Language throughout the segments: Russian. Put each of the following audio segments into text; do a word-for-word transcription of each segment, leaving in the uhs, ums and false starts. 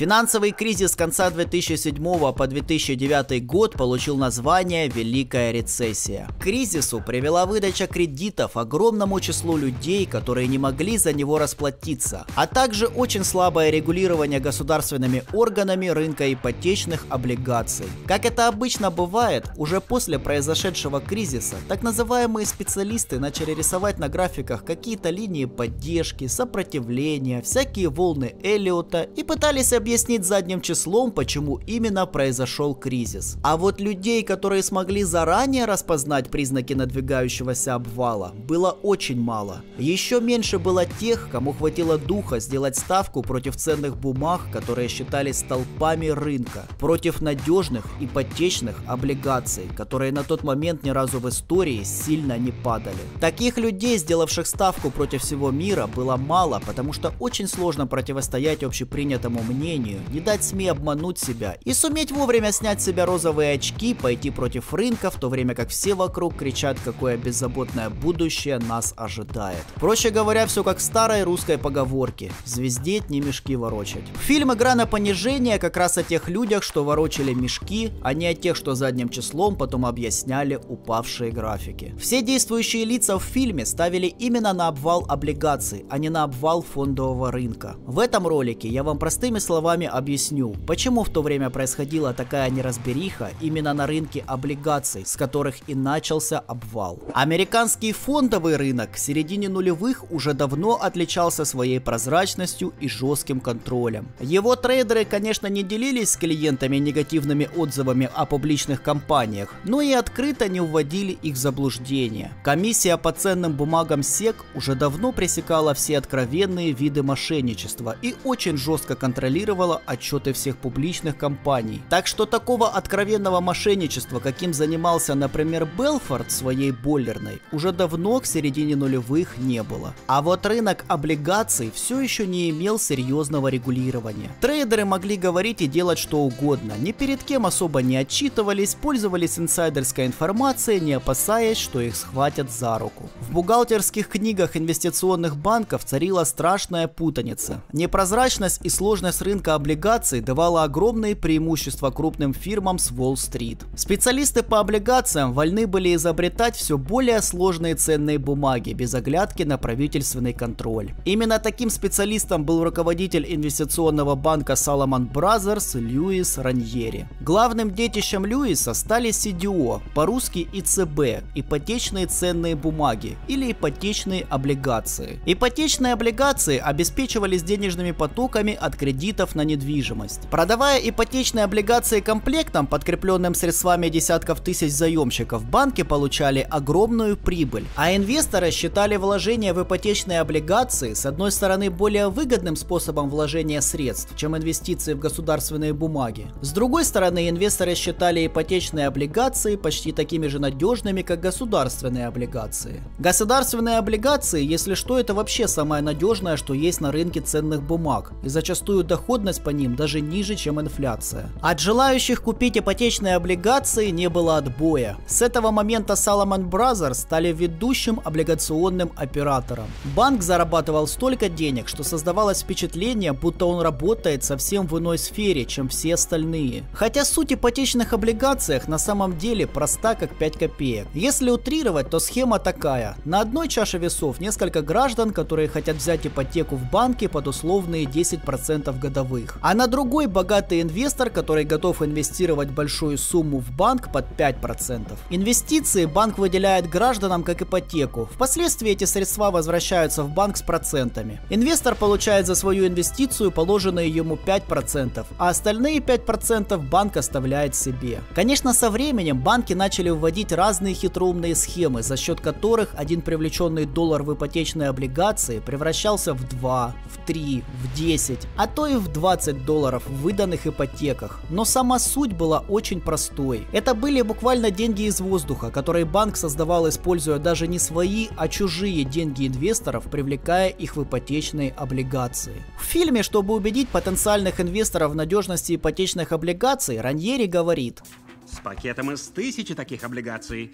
Финансовый кризис с конца две тысячи седьмого по две тысячи девятый год получил название «Великая рецессия». К кризису привела выдача кредитов огромному числу людей, которые не могли за него расплатиться, а также очень слабое регулирование государственными органами рынка ипотечных облигаций. Как это обычно бывает, уже после произошедшего кризиса так называемые специалисты начали рисовать на графиках какие-то линии поддержки, сопротивления, всякие волны Эллиота и пытались объяснить задним числом, почему именно произошел кризис. А вот людей, которые смогли заранее распознать признаки надвигающегося обвала, было очень мало. Еще меньше было тех, кому хватило духа сделать ставку против ценных бумаг, которые считались столпами рынка, против надежных ипотечных облигаций, которые на тот момент ни разу в истории сильно не падали. Таких людей, сделавших ставку против всего мира, было мало, потому что очень сложно противостоять общепринятому мнению, не дать СМИ обмануть себя и суметь вовремя снять с себя розовые очки, пойти против рынка, в то время как все вокруг кричат, какое беззаботное будущее нас ожидает. Проще говоря, все как в старой русской поговорке: звездеть, не мешки ворочать. Фильм «Игра на понижение» как раз о тех людях, что ворочали мешки, а не о тех, что задним числом потом объясняли упавшие графики. Все действующие лица в фильме ставили именно на обвал облигаций, а не на обвал фондового рынка. В этом ролике я вам простыми словами объясню, почему в то время происходила такая неразбериха именно на рынке облигаций, с которых и начался обвал. Американский фондовый рынок к середине нулевых уже давно отличался своей прозрачностью и жестким контролем. Его трейдеры, конечно, не делились с клиентами негативными отзывами о публичных компаниях, но и открыто не вводили их в заблуждение. Комиссия по ценным бумагам сек уже давно пресекала все откровенные виды мошенничества и очень жестко контролировала отчеты всех публичных компаний. Так что такого откровенного мошенничества, каким занимался, например, Белфорд своей бойлерной, уже давно к середине нулевых не было. А вот рынок облигаций все еще не имел серьезного регулирования. Трейдеры могли говорить и делать что угодно, ни перед кем особо не отчитывались, пользовались инсайдерской информацией, не опасаясь, что их схватят за руку. В бухгалтерских книгах инвестиционных банков царила страшная путаница. Непрозрачность и сложность рынка облигаций давала огромные преимущества крупным фирмам с Уолл-стрит. Специалисты по облигациям вольны были изобретать все более сложные ценные бумаги без оглядки на правительственный контроль. Именно таким специалистом был руководитель инвестиционного банка Salomon Brothers Льюис Раньери. Главным детищем Льюиса стали си ди о, по-русски и цэ бэ, ипотечные ценные бумаги или ипотечные облигации. Ипотечные облигации обеспечивались денежными потоками от кредитов на недвижимость. Продавая ипотечные облигации комплектом, подкрепленным средствами десятков тысяч заемщиков, банки получали огромную прибыль, а инвесторы считали вложение в ипотечные облигации с одной стороны более выгодным способом вложения средств, чем инвестиции в государственные бумаги. С другой стороны, инвесторы считали ипотечные облигации почти такими же надежными, как государственные облигации. Государственные облигации, если что, это вообще самое надежное, что есть на рынке ценных бумаг, и зачастую доходность по ним даже ниже, чем инфляция. От желающих купить ипотечные облигации не было отбоя. С этого момента Salomon Brothers стали ведущим облигационным оператором. Банк зарабатывал столько денег, что создавалось впечатление, будто он работает совсем в иной сфере, чем все остальные. Хотя суть ипотечных облигациях на самом деле проста, как пять копеек. Если утрировать, то схема такая: на одной чаше весов несколько граждан, которые хотят взять ипотеку в банке под условные десять процентов годовых, а на другой богатый инвестор, который готов инвестировать большую сумму в банк под пять процентов. Инвестиции банк выделяет гражданам как ипотеку. Впоследствии эти средства возвращаются в банк с процентами. Инвестор получает за свою инвестицию положенные ему пять процентов, а остальные пять процентов банк оставляет себе. Конечно, со временем банки начали вводить разные хитроумные схемы, за счет которых один привлеченный доллар в ипотечные облигации превращался в два, в три, в десять, а то и в двадцать долларов в выданных ипотеках. Но сама суть была очень простой. Это были буквально деньги из воздуха, которые банк создавал, используя даже не свои, а чужие деньги инвесторов, привлекая их в ипотечные облигации. В фильме, чтобы убедить потенциальных инвесторов в надежности ипотечных облигаций, Раньери говорит: с пакетом из тысячи таких облигаций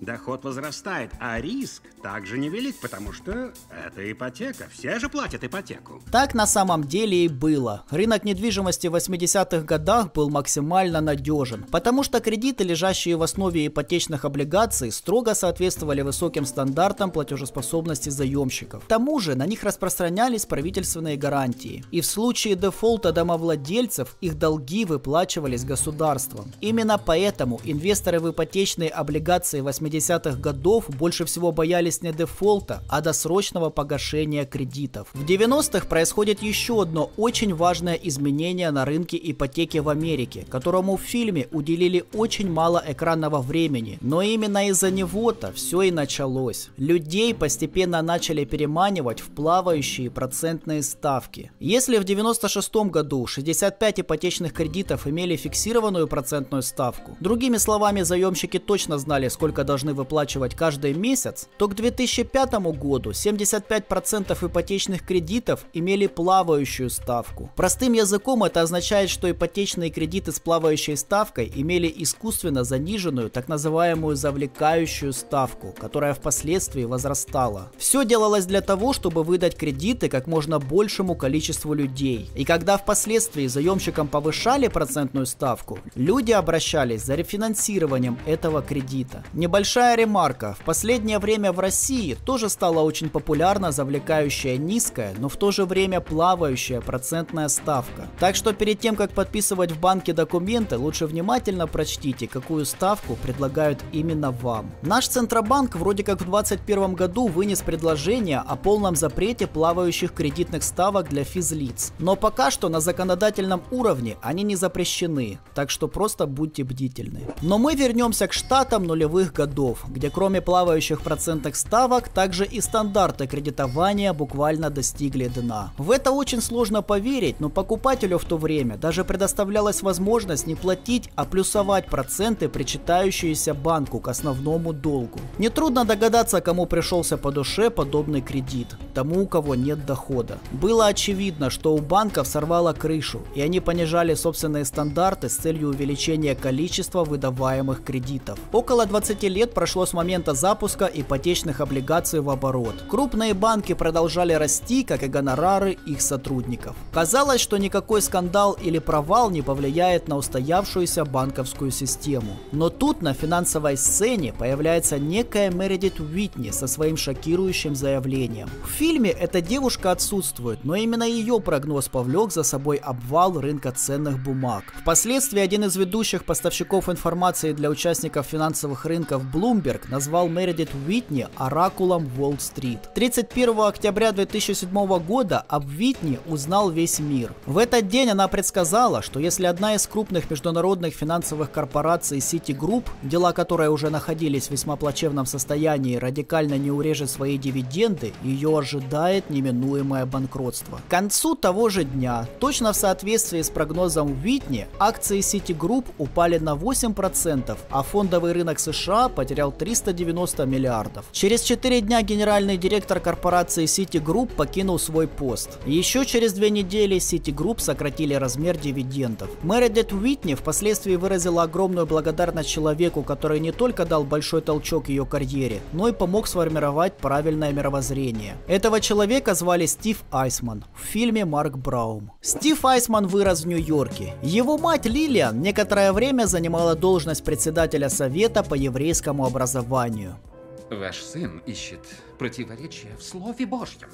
доход возрастает, а риск также не велик, потому что это ипотека. Все же платят ипотеку. Так на самом деле и было. Рынок недвижимости в восьмидесятых годах был максимально надежен, потому что кредиты, лежащие в основе ипотечных облигаций, строго соответствовали высоким стандартам платежеспособности заемщиков. К тому же на них распространялись правительственные гарантии. И в случае дефолта домовладельцев их долги выплачивались государством. Именно поэтому инвесторы в ипотечные облигации восьмидесятых годов больше всего боялись не дефолта, а досрочного погашения кредитов. В девяностых происходит еще одно очень важное изменение на рынке ипотеки в Америке, которому в фильме уделили очень мало экранного времени. Но именно из-за него-то все и началось. Людей постепенно начали переманивать в плавающие процентные ставки. Если в девяносто шестом году шестьдесят пять ипотечных кредитов имели фиксированную процентную ставку, другими словами, заемщики точно знали, сколько должны выплачивать каждый месяц, то к две тысячи пятому году семьдесят пять процентов ипотечных кредитов имели плавающую ставку. Простым языком это означает, что ипотечные кредиты с плавающей ставкой имели искусственно заниженную так называемую завлекающую ставку, которая впоследствии возрастала. Все делалось для того, чтобы выдать кредиты как можно большему количеству людей. И когда впоследствии заемщикам повышали процентную ставку, люди обращались за рефинансированием этого кредита. Небольшая ремарка. В последнее время в России тоже стала очень популярна завлекающая низкая, но в то же время плавающая процентная ставка. Так что перед тем, как подписывать в банке документы, лучше внимательно прочтите, какую ставку предлагают именно вам. Наш Центробанк вроде как в две тысячи двадцать первом году вынес предложение о полном запрете плавающих кредитных ставок для физлиц. Но пока что на законодательном уровне они не запрещены, так что просто будьте бдительны. Но мы вернемся к штатам нулевых годов, где кроме плавающих процентных ставок, также и стандарты кредитования буквально достигли дна. В это очень сложно поверить, но покупателю в то время даже предоставлялась возможность не платить, а плюсовать проценты, причитающиеся банку к основному долгу. Нетрудно догадаться, кому пришелся по душе подобный кредит, тому, у кого нет дохода. Было очевидно, что у банков сорвало крышу, и они понижали собственные стандарты с целью увеличения количества выдаваемых кредитов. Около двадцати лет прошло с момента запуска ипотечных облигаций в оборот. Крупные банки продолжали расти, как и гонорары их сотрудников. Казалось, что никакой скандал или провал не повлияет на устоявшуюся банковскую систему. Но тут на финансовой сцене появляется некая Мередит Уитни со своим шокирующим заявлением. В фильме эта девушка отсутствует, но именно ее прогноз повлек за собой обвал рынка ценных бумаг. Впоследствии один из ведущих поставщиков информации для участников финансовых рынков Bloomberg назвал Мередит Уитни оракулом Уолл-стрит. тридцать первого октября две тысячи седьмого года об Уитни узнал весь мир. В этот день она предсказала, что если одна из крупных международных финансовых корпораций Citigroup, дела которой уже находились в весьма плачевном состоянии, радикально не урежет свои дивиденды, ее ожидает неминуемое банкротство. К концу того же дня, точно в соответствии с прогнозом Уитни, акции Citigroup упали на восемь процентов, а фондовый рынок США потерял триста девяносто миллиардов. Через четыре дня генеральный директор корпорации Citigroup покинул свой пост. Еще через две недели Citigroup сократили размер дивидендов. Мередит Уитни впоследствии выразила огромную благодарность человеку, который не только дал большой толчок ее карьере, но и помог сформировать правильное мировоззрение. Этого человека звали Стив Айсман, в фильме Марк Браум. Стив Айсман вырос в Нью-Йорке. Его мать Лиллиан некоторое время занимала должность председателя совета по еврейскому образованию. Ваш сын ищет противоречия в Слове Божьем.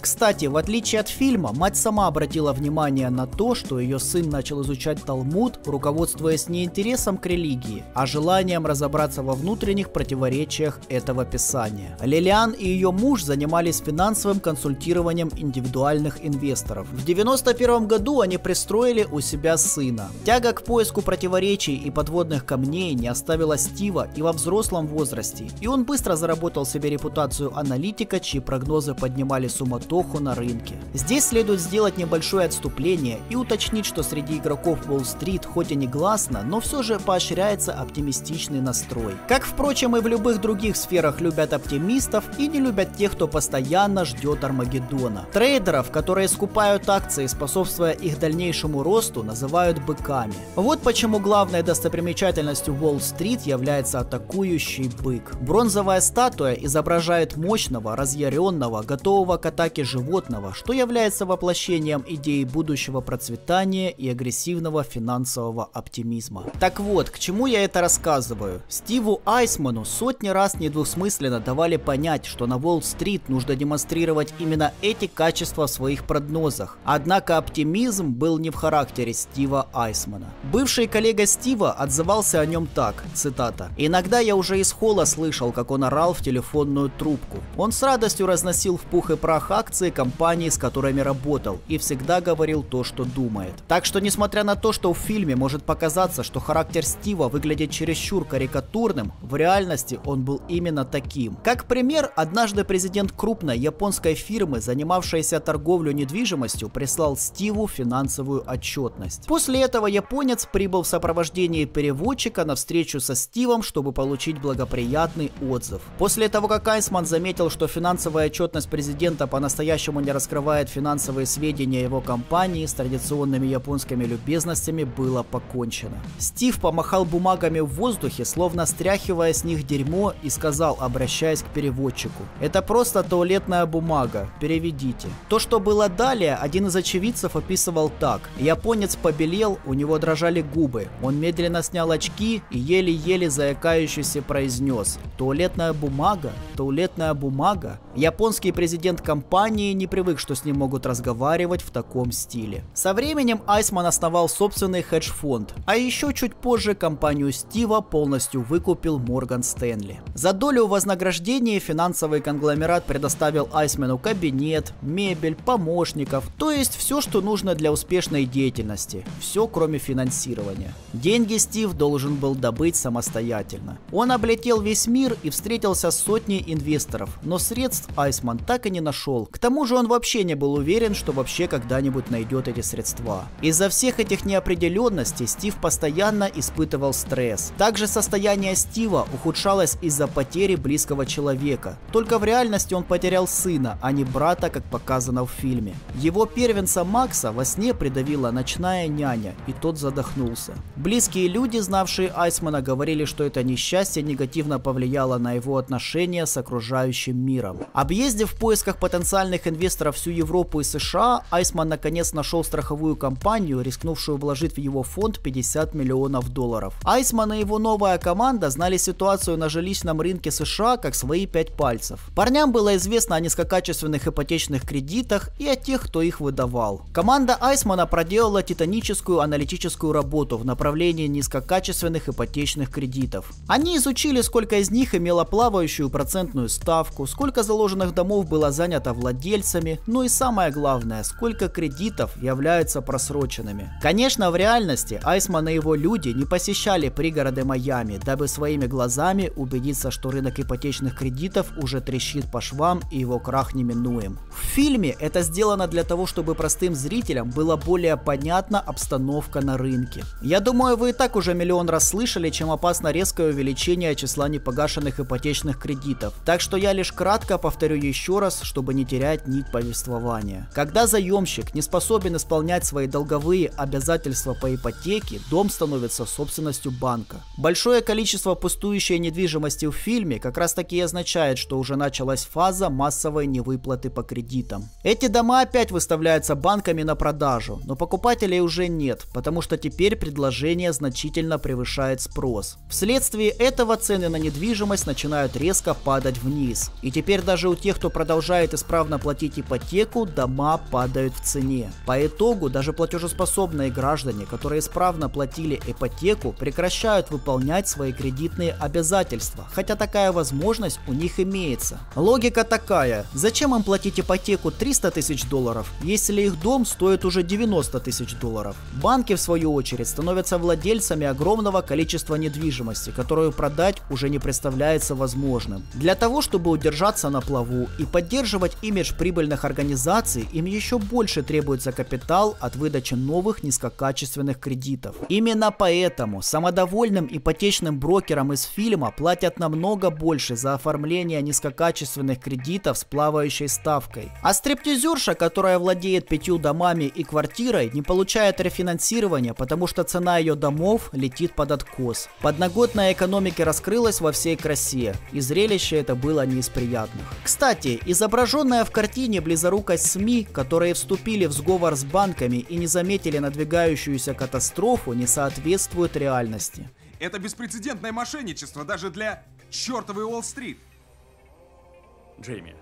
Кстати, в отличие от фильма, мать сама обратила внимание на то, что ее сын начал изучать Талмуд, руководствуясь не интересом к религии, а желанием разобраться во внутренних противоречиях этого писания. Лилиан и ее муж занимались финансовым консультированием индивидуальных инвесторов. В девяносто первом году они пристроили у себя сына. Тяга к поиску противоречий и подводных камней не оставила Стива и во взрослом возрасте, и он быстро заработал себе репутацию аналитика, чьи прогнозы поднимали суматоху суматоху на рынке. Здесь следует сделать небольшое отступление и уточнить, что среди игроков Уолл-стрит, хоть и не гласно, но все же поощряется оптимистичный настрой. Как, впрочем, и в любых других сферах любят оптимистов и не любят тех, кто постоянно ждет Армагеддона. Трейдеров, которые скупают акции, способствуя их дальнейшему росту, называют быками. Вот почему главной достопримечательностью Уолл-стрит является атакующий бык. Бронзовая статуя изображает мощного, разъяренного, готового к атаке животного, что является воплощением идеи будущего процветания и агрессивного финансового оптимизма. Так вот, к чему я это рассказываю? Стиву Айсману сотни раз недвусмысленно давали понять, что на Уолл-стрит нужно демонстрировать именно эти качества в своих прогнозах. Однако оптимизм был не в характере Стива Айсмана. Бывший коллега Стива отзывался о нем так, цитата: «Иногда я уже из холла слышал, как он орал в телефонную трубку. Он с радостью разносил в пух и прах акции компании, с которыми работал, и всегда говорил то, что думает». Так что, несмотря на то, что в фильме может показаться, что характер Стива выглядит чересчур карикатурным, в реальности он был именно таким. Как пример, однажды президент крупной японской фирмы, занимавшейся торговлей недвижимостью, прислал Стиву финансовую отчетность. После этого японец прибыл в сопровождении переводчика на встречу со Стивом, чтобы получить благоприятный отзыв. После того, как Айсман заметил, что финансовая отчетность президента по-настоящему не раскрывает финансовые сведения его компании, с традиционными японскими любезностями было покончено. Стив помахал бумагами в воздухе, словно стряхивая с них дерьмо, и сказал, обращаясь к переводчику: «Это просто туалетная бумага, переведите». То, что было далее, один из очевидцев описывал так: японец побелел, у него дрожали губы, он медленно снял очки и еле-еле заикающийся произнес: «Туалетная бумага? Туалетная бумага?» Японский президент компании не привык, что с ним могут разговаривать в таком стиле. Со временем Айсман основал собственный хедж-фонд, а еще чуть позже компанию Стива полностью выкупил Morgan Stanley. За долю вознаграждения финансовый конгломерат предоставил Айсману кабинет, мебель, помощников, то есть все, что нужно для успешной деятельности, все кроме финансирования. Деньги Стив должен был добыть самостоятельно. Он облетел весь мир и встретился с сотней инвесторов, но средств Айсман так и не нашел. К тому же он вообще не был уверен, что вообще когда-нибудь найдет эти средства. Из-за всех этих неопределенностей Стив постоянно испытывал стресс. Также состояние Стива ухудшалось из-за потери близкого человека. Только в реальности он потерял сына, а не брата, как показано в фильме. Его первенца Макса во сне придавила ночная няня, и тот задохнулся. Близкие люди, знавшие Айсмана, говорили, что это несчастье негативно повлияло на его отношения с окружающим миром. Объездив в поисках потенциальных инвесторов всю Европу и США, Айсман наконец нашел страховую компанию, рискнувшую вложить в его фонд пятьдесят миллионов долларов. Айсман и его новая команда знали ситуацию на жилищном рынке США как свои пять пальцев. Парням было известно о низкокачественных ипотечных кредитах и о тех, кто их выдавал. Команда Айсмана проделала титаническую аналитическую работу в направлении низкокачественных ипотечных кредитов. Они изучили, сколько из них имело плавающую процентную ставку, сколько заложенных домов было занято владельцами, ну и самое главное, сколько кредитов являются просроченными. Конечно, в реальности Айсман и его люди не посещали пригороды Майами, дабы своими глазами убедиться, что рынок ипотечных кредитов уже трещит по швам и его крах неминуем. В фильме это сделано для того, чтобы простым зрителям было более понятна обстановка на рынке. Я думаю, вы и так уже миллион раз слышали, чем опасно резкое увеличение числа непогашенных ипотечных кредитов, так что я лишь кратко повторю еще раз, чтобы не терять нить повествования. Когда заемщик не способен исполнять свои долговые обязательства по ипотеке, дом становится собственностью банка. Большое количество пустующей недвижимости в фильме как раз таки и означает, что уже началась фаза массовой невыплаты по кредитам. Эти дома опять выставляются банками на продажу, но покупателей уже нет, потому что теперь предложение значительно превышает спрос. Вследствие этого цены на недвижимость начинают резко падать вниз. И теперь даже у тех, кто продолжает исправно платить ипотеку, дома падают в цене. По итогу даже платежеспособные граждане, которые исправно платили ипотеку, прекращают выполнять свои кредитные обязательства, хотя такая возможность у них имеется. Логика такая: зачем им платить ипотеку триста тысяч долларов, если их дом стоит уже девяносто тысяч долларов? Банки, в свою очередь, становятся владельцами огромного количества недвижимости, которую продать уже не представляется возможным. Для того, чтобы удержаться на плаву и поддерживать именно имидж прибыльных организаций, им еще больше требуется капитал от выдачи новых низкокачественных кредитов. Именно поэтому самодовольным ипотечным брокерам из фильма платят намного больше за оформление низкокачественных кредитов с плавающей ставкой. А стриптизерша, которая владеет пятью домами и квартирой, не получает рефинансирования, потому что цена ее домов летит под откос. Подноготная экономика раскрылась во всей красе, и зрелище это было не из приятных. Кстати, изображенная в картине близорукость СМИ, которые вступили в сговор с банками и не заметили надвигающуюся катастрофу, не соответствует реальности. Это беспрецедентное мошенничество даже для чертовой Уолл-стрит. Джейми,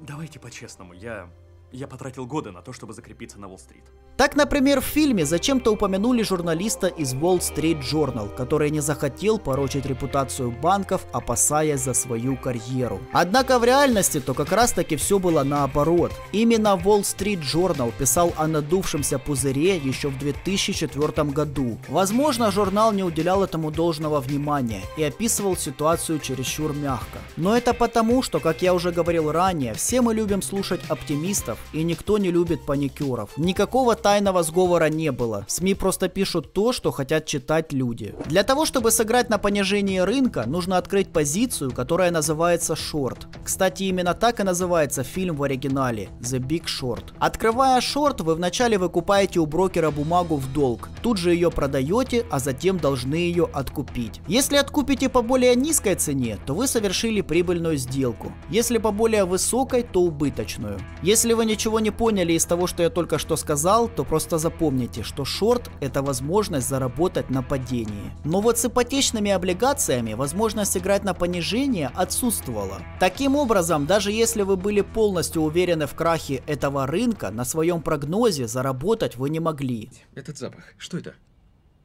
давайте по-честному, я... я потратил годы на то, чтобы закрепиться на Уолл-стрит. Так, например, в фильме зачем-то упомянули журналиста из Wall Street Journal, который не захотел порочить репутацию банков, опасаясь за свою карьеру. Однако в реальности то как раз таки все было наоборот. Именно Wall Street Journal писал о надувшемся пузыре еще в две тысячи четвёртом году. Возможно, журнал не уделял этому должного внимания и описывал ситуацию чересчур мягко. Но это потому, что, как я уже говорил ранее, все мы любим слушать оптимистов, и никто не любит паникеров. Никакого тайного Тайного сговора не было. СМИ просто пишут то, что хотят читать люди. Для того, чтобы сыграть на понижении рынка, нужно открыть позицию, которая называется шорт. Кстати, именно так и называется фильм в оригинале The Big Short. Открывая шорт, вы вначале выкупаете у брокера бумагу в долг, тут же ее продаете, а затем должны ее откупить. Если откупите по более низкой цене, то вы совершили прибыльную сделку. Если по более высокой, то убыточную. Если вы ничего не поняли из того, что я только что сказал, то просто запомните, что шорт – это возможность заработать на падении. Но вот с ипотечными облигациями возможность играть на понижение отсутствовала. Таким образом, даже если вы были полностью уверены в крахе этого рынка, на своем прогнозе заработать вы не могли. Этот запах, что это?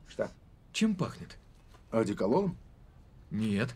Что? Чем пахнет? Одеколоном? Нет.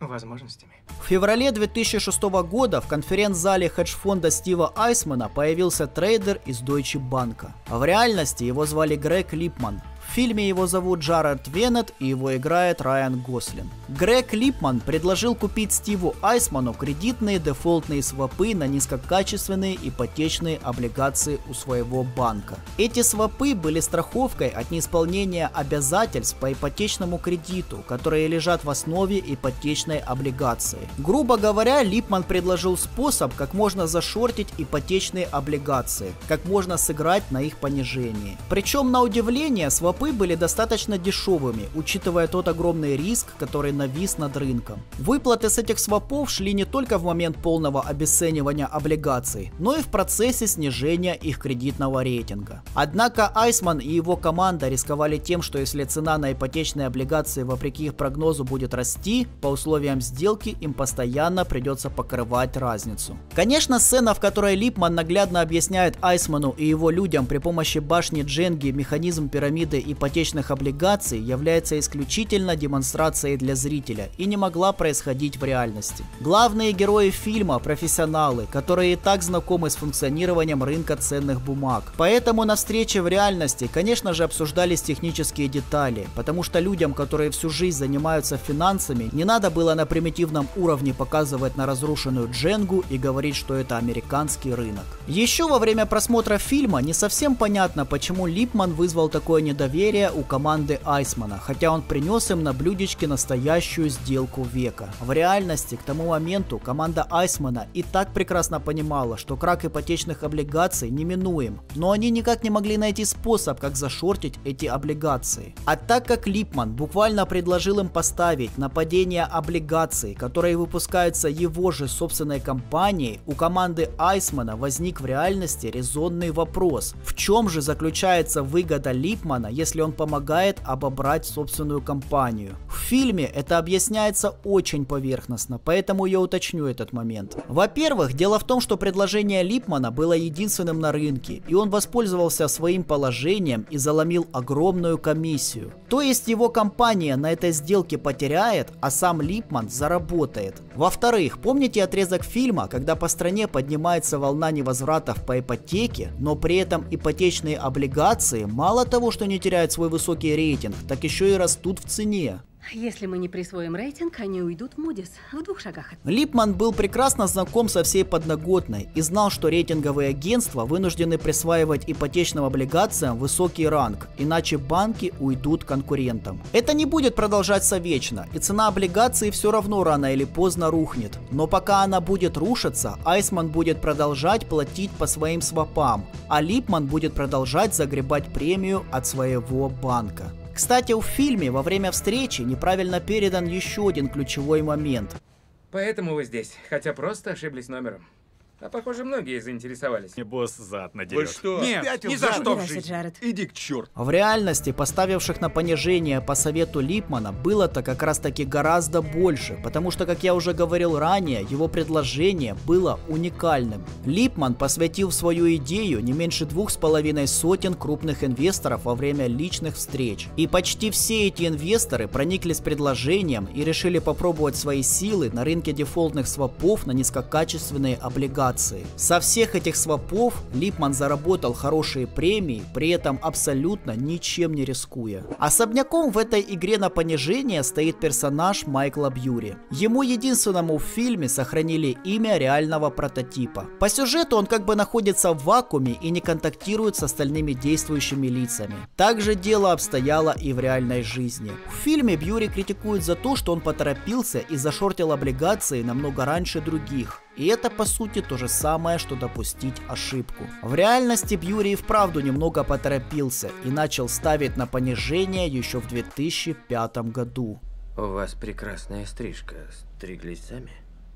Возможностями. В феврале две тысячи шестого года в конференц-зале хедж-фонда Стива Айсмана появился трейдер из Deutsche Bank. В реальности его звали Грег Липпман. В фильме его зовут Джаред Веннет, и его играет Райан Гослинг. Грег Липпман предложил купить Стиву Айсману кредитные дефолтные свопы на низкокачественные ипотечные облигации у своего банка. Эти свопы были страховкой от неисполнения обязательств по ипотечному кредиту, которые лежат в основе ипотечной облигации. Грубо говоря, Липпман предложил способ, как можно зашортить ипотечные облигации, как можно сыграть на их понижении. Причем, на удивление, свопы были достаточно дешевыми, учитывая тот огромный риск, который навис над рынком. Выплаты с этих свопов шли не только в момент полного обесценивания облигаций, но и в процессе снижения их кредитного рейтинга. Однако Айсман и его команда рисковали тем, что если цена на ипотечные облигации вопреки их прогнозу будет расти, по условиям сделки им постоянно придется покрывать разницу. Конечно, сцена, в которой Липпман наглядно объясняет Айсману и его людям при помощи башни Дженги механизм пирамиды ипотечных облигаций, является исключительно демонстрацией для зрителя и не могла происходить в реальности. Главные герои фильма – профессионалы, которые и так знакомы с функционированием рынка ценных бумаг. Поэтому на встрече в реальности, конечно же, обсуждались технические детали, потому что людям, которые всю жизнь занимаются финансами, не надо было на примитивном уровне показывать на разрушенную Дженгу и говорить, что это американский рынок. Еще во время просмотра фильма не совсем понятно, почему Липпман вызвал такое недоверие у команды Айсмана, хотя он принес им на блюдечке настоящую сделку века. В реальности, к тому моменту, команда Айсмана и так прекрасно понимала, что крах ипотечных облигаций неминуем, но они никак не могли найти способ, как зашортить эти облигации. А так как Липпман буквально предложил им поставить на падение облигаций, которые выпускаются его же собственной компанией, у команды Айсмана возник в реальности резонный вопрос: в чем же заключается выгода Липпмана, если он помогает обобрать собственную компанию. В фильме это объясняется очень поверхностно, поэтому я уточню этот момент. Во-первых, дело в том, что предложение Липпмана было единственным на рынке, и он воспользовался своим положением и заломил огромную комиссию. То есть его компания на этой сделке потеряет, а сам Липпман заработает. Во-вторых, помните отрезок фильма, когда по стране поднимается волна невозвратов по ипотеке, но при этом ипотечные облигации мало того, что не теряют свой высокий рейтинг, так еще и растут в цене. Если мы не присвоим рейтинг, они уйдут в Moody's в двух шагах. Липпман был прекрасно знаком со всей подноготной и знал, что рейтинговые агентства вынуждены присваивать ипотечным облигациям высокий ранг, иначе банки уйдут конкурентам. Это не будет продолжаться вечно, и цена облигаций все равно рано или поздно рухнет. Но пока она будет рушиться, Айсман будет продолжать платить по своим свопам, а Липпман будет продолжать загребать премию от своего банка. Кстати, в фильме во время встречи неправильно передан еще один ключевой момент. Поэтому вы здесь, хотя просто ошиблись номером. А похоже, многие заинтересовались. Мне босс зад надерет. Вы что? Нет, ни за что в жизнь. Иди к черту. В реальности поставивших на понижение по совету Липпмана было-то как раз таки гораздо больше, потому что, как я уже говорил ранее, его предложение было уникальным. Липпман посвятил свою идею не меньше двух с половиной сотен крупных инвесторов во время личных встреч. И почти все эти инвесторы прониклись предложением и решили попробовать свои силы на рынке дефолтных свопов на низкокачественные облигации. Со всех этих свопов Липпман заработал хорошие премии, при этом абсолютно ничем не рискуя. Особняком в этой игре на понижение стоит персонаж Майкла Бьюрри. Ему единственному в фильме сохранили имя реального прототипа. По сюжету он как бы находится в вакууме и не контактирует с остальными действующими лицами. Также дело обстояло и в реальной жизни. В фильме Бьюрри критикуют за то, что он поторопился и зашортил облигации намного раньше других. И это, по сути, то же самое, что допустить ошибку. В реальности Бьюрри и вправду немного поторопился и начал ставить на понижение еще в две тысячи пятом году. У вас прекрасная стрижка. Стриглись сами?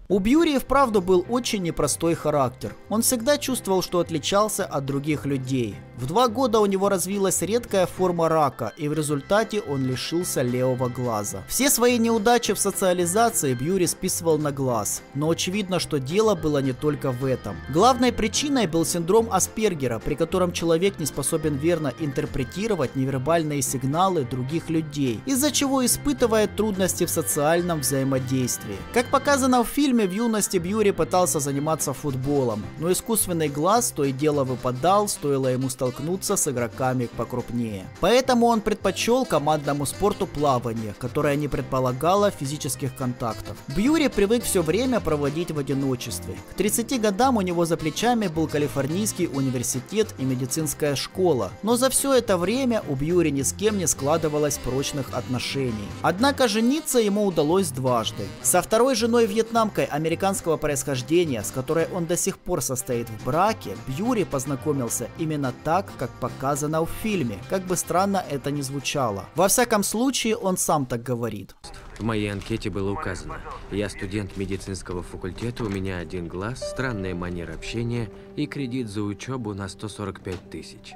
У Бьюрри вправду был очень непростой характер. Он всегда чувствовал, что отличался от других людей. В два года у него развилась редкая форма рака, и в результате он лишился левого глаза. Все свои неудачи в социализации Бьюрри списывал на глаз. Но очевидно, что дело было не только в этом. Главной причиной был синдром Аспергера, при котором человек не способен верно интерпретировать невербальные сигналы других людей, из-за чего испытывает трудности в социальном взаимодействии. Как показано в фильме, в юности Бьюрри пытался заниматься футболом, но искусственный глаз то и дело выпадал, стоило ему столкнуться с игроками покрупнее. Поэтому он предпочел командному спорту плавание, которое не предполагало физических контактов. Бьюрри привык все время проводить в одиночестве. К тридцати годам у него за плечами был Калифорнийский университет и медицинская школа, но за все это время у Бьюрри ни с кем не складывалось прочных отношений. Однако жениться ему удалось дважды. Со второй женой вьетнамкой американского происхождения, с которой он до сих пор состоит в браке, Бьюрри познакомился именно так, как показано в фильме, как бы странно это ни звучало. Во всяком случае, он сам так говорит. В моей анкете было указано: я студент медицинского факультета, у меня один глаз, странная манера общения и кредит за учебу на сто сорок пять тысяч.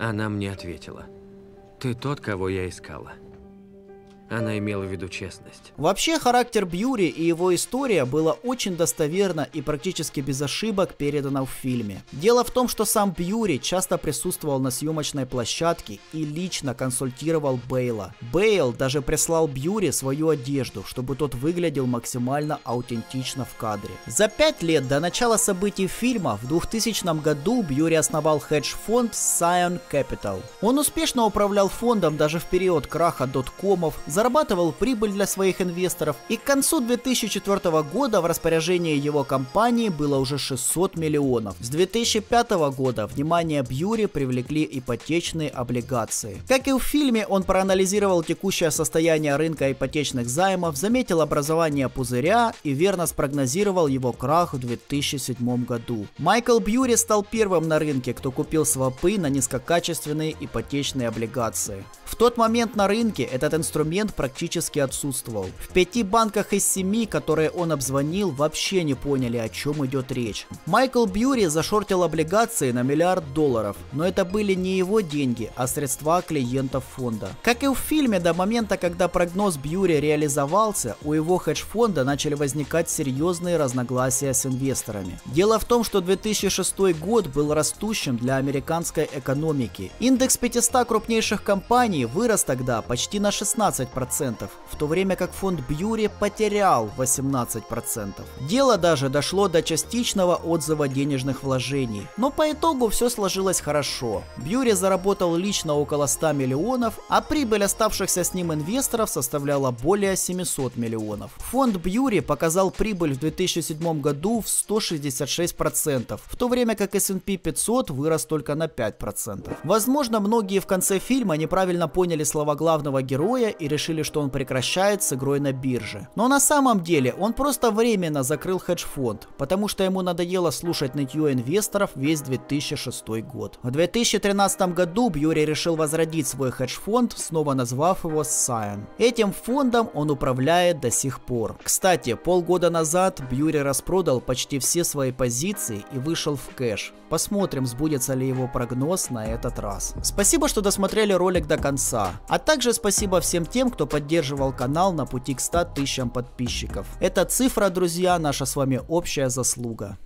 Она мне ответила: ты тот, кого я искала. Она имела в виду честность. Вообще, характер Бьюрри и его история была очень достоверно и практически без ошибок передана в фильме. Дело в том, что сам Бьюрри часто присутствовал на съемочной площадке и лично консультировал Бейла. Бейл даже прислал Бьюрри свою одежду, чтобы тот выглядел максимально аутентично в кадре. За пять лет до начала событий фильма в двухтысячном году Бьюрри основал хедж-фонд Scion Capital. Он успешно управлял фондом даже в период краха доткомов, зарабатывал прибыль для своих инвесторов, и к концу две тысячи четвёртого года в распоряжении его компании было уже шестьсот миллионов. С две тысячи пятого года внимание Бьюрри привлекли ипотечные облигации. Как и в фильме, он проанализировал текущее состояние рынка ипотечных займов, заметил образование пузыря и верно спрогнозировал его крах в две тысячи седьмом году. Майкл Бьюрри стал первым на рынке, кто купил свопы на низкокачественные ипотечные облигации. В тот момент на рынке этот инструмент практически отсутствовал. В пяти банках из семи, которые он обзвонил, вообще не поняли, о чем идет речь. Майкл Бьюрри зашортил облигации на миллиард долларов, но это были не его деньги, а средства клиентов фонда. Как и в фильме, до момента, когда прогноз Бьюрри реализовался, у его хедж-фонда начали возникать серьезные разногласия с инвесторами. Дело в том, что две тысячи шестой год был растущим для американской экономики. Индекс пятисот крупнейших компаний вырос тогда почти на шестнадцать процентов двадцать процентов, в то время как фонд Бьюрри потерял восемнадцать процентов. Дело даже дошло до частичного отзыва денежных вложений, но по итогу все сложилось хорошо. Бьюрри заработал лично около ста миллионов, а прибыль оставшихся с ним инвесторов составляла более семисот миллионов. Фонд Бьюрри показал прибыль в две тысячи седьмом году в сто шестьдесят шесть процентов, в то время как эс энд пи пятьсот вырос только на пять процентов. Возможно, многие в конце фильма неправильно поняли слова главного героя и решили, что он прекращает с игрой на бирже. Но на самом деле он просто временно закрыл хедж-фонд, потому что ему надоело слушать нытье инвесторов весь две тысячи шестой год. В две тысячи тринадцатом году Бьюрри решил возродить свой хедж-фонд, снова назвав его Scion. Этим фондом он управляет до сих пор. Кстати, полгода назад Бьюрри распродал почти все свои позиции и вышел в кэш. Посмотрим, сбудется ли его прогноз на этот раз. Спасибо, что досмотрели ролик до конца. А также спасибо всем тем, кто поддерживал канал на пути к ста тысячам подписчиков. Эта цифра, друзья, наша с вами общая заслуга.